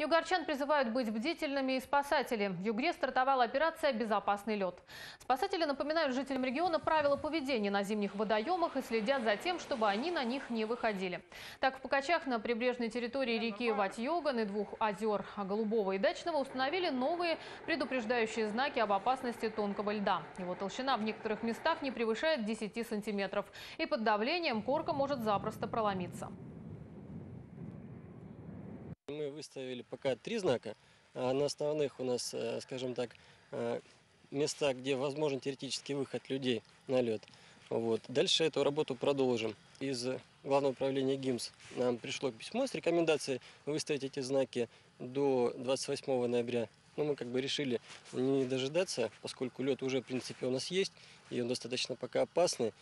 Югорчан призывают быть бдительными и спасатели. В Югре стартовала операция «Безопасный лед». Спасатели напоминают жителям региона правила поведения на зимних водоемах и следят за тем, чтобы они на них не выходили. Так, в Покачах на прибрежной территории реки Вать-Ёган и двух озер Голубого и Дачного установили новые предупреждающие знаки об опасности тонкого льда. Его толщина в некоторых местах не превышает 10 сантиметров, и под давлением корка может запросто проломиться. Мы выставили пока 3 знака, а на основных у нас, скажем так, места, где возможен теоретический выход людей на лед. Вот. Дальше эту работу продолжим. Из Главного управления ГИМС нам пришло письмо с рекомендацией выставить эти знаки до 28 ноября. Но мы как бы решили не дожидаться, поскольку лед уже в принципе у нас есть, и он достаточно пока опасный.